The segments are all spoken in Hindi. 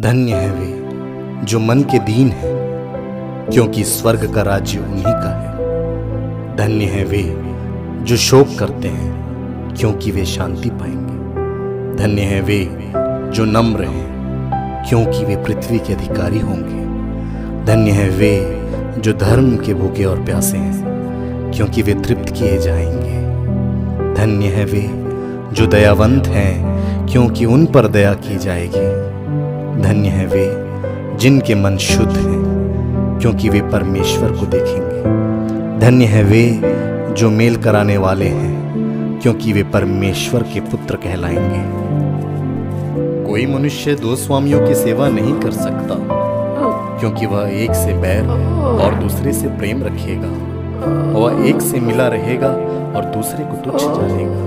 धन्य है वे जो मन के दीन है, क्योंकि स्वर्ग का राज्य उन्हीं का है। धन्य है वे जो शोक करते हैं, क्योंकि वे शांति पाएंगे। धन्य है वे जो नम्र हैं, क्योंकि वे पृथ्वी के अधिकारी होंगे। धन्य है वे जो धर्म के भूखे और प्यासे हैं, क्योंकि वे तृप्त किए जाएंगे। धन्य है वे जो दयावंत हैं, क्योंकि उन पर दया की जाएगी। धन्य है वे जिनके मन शुद्ध हैं, क्योंकि वे परमेश्वर को देखेंगे। धन्य है वे जो मेल कराने वाले हैं, क्योंकि वे परमेश्वर के पुत्र कहलाएंगे। कोई मनुष्य दो स्वामियों की सेवा नहीं कर सकता, क्योंकि वह एक से बैर और दूसरे से प्रेम रखेगा, और वह एक से मिला रहेगा और दूसरे को तुच्छ जानेगा।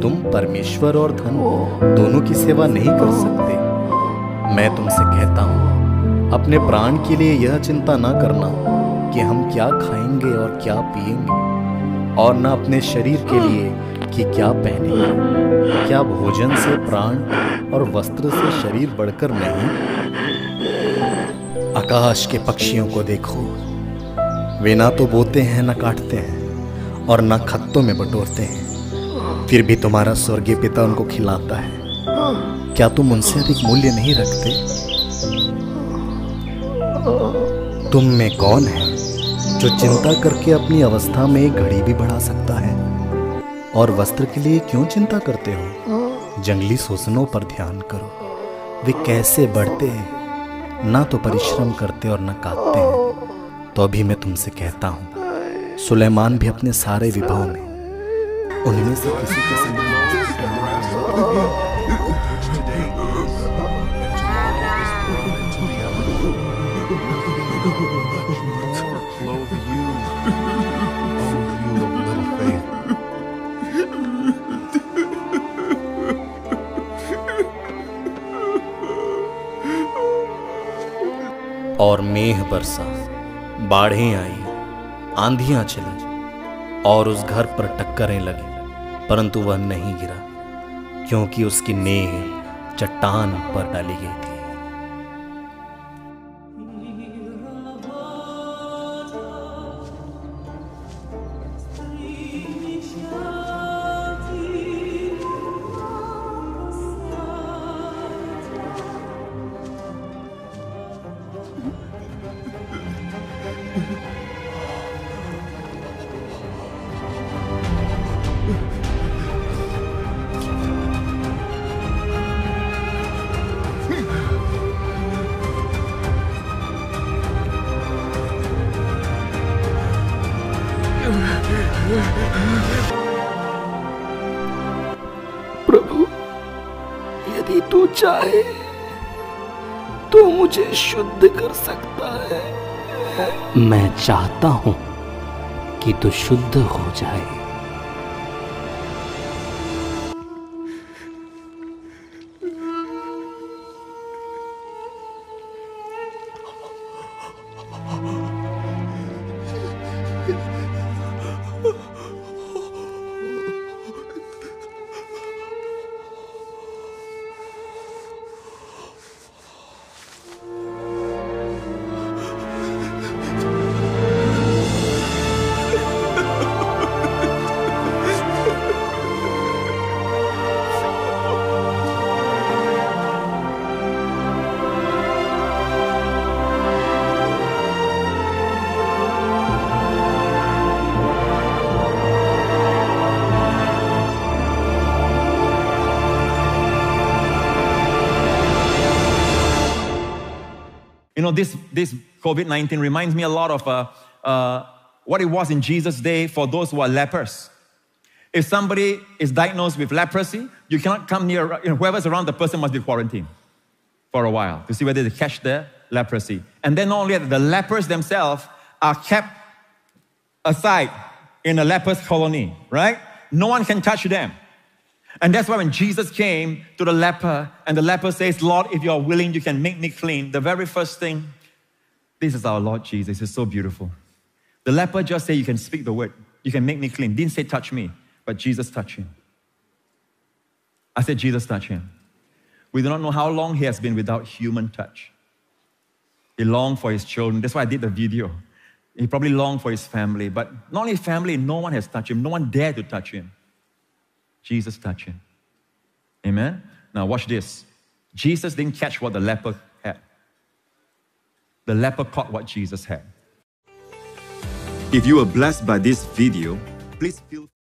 तुम परमेश्वर और धन दोनों की सेवा नहीं कर सकते। मैं तुमसे कहता हूँ, अपने प्राण के लिए यह चिंता ना करना कि हम क्या खाएंगे और क्या पिएंगे, और न अपने शरीर के लिए कि क्या पहनेंगे। क्या भोजन से प्राण और वस्त्र से शरीर बढ़कर नहीं? आकाश के पक्षियों को देखो, वे ना तो बोते हैं, ना काटते हैं, और ना खत्तों में बटोरते हैं, फिर भी तुम्हारा स्वर्गीय पिता उनको खिलाता है। क्या तुम उनसे अधिक मूल्य नहीं रखते? तुम में कौन है जो चिंता करके अपनी अवस्था में एक घड़ी भी बढ़ा सकता है? और वस्त्र के लिए क्यों चिंता करते हो? जंगली सोसनों पर ध्यान करो, वे कैसे बढ़ते हैं, ना तो परिश्रम करते और ना काटते हैं। तो अभी मैं तुमसे कहता हूँ, सुलेमान भी अपने सारे विभव में उनमें से किसी के समान Love you, oh, you of little faith. और मेघ बरसा, बाढ़ें आई, आंधियां चली, और उस घर पर टक्करें लगी, परंतु वह नहीं गिरा, क्योंकि उसकी नेह चट्टान पर डाली गई थी। प्रभु, यदि तू चाहे तो मुझे शुद्ध कर सकता है। मैं चाहता हूं कि तू शुद्ध हो जाए। You know, this COVID-19 reminds me a lot of what it was in Jesus' day for those who are lepers. If somebody is diagnosed with leprosy, you cannot come near, whoever's around the person must be quarantined for a while to see whether they catch the leprosy. And then not only that, the lepers themselves are kept aside in a leper's colony, right? No one can touch them. And that's why when Jesus came to the leper, and the leper says, Lord, if you are willing, you can make me clean. The very first thing, this is our Lord Jesus. It's so beautiful. The leper just said, you can speak the word. You can make me clean. Didn't say touch me, but Jesus touched him. I said, Jesus touched him. We do not know how long he has been without human touch. He longed for his children. That's why I did the video. He probably longed for his family. But not only family, no one has touched him. No one dared to touch him. Jesus touched him. Amen? Now watch this. Jesus didn't catch what the leper had. The leper caught what Jesus had. If you were blessed by this video, please feel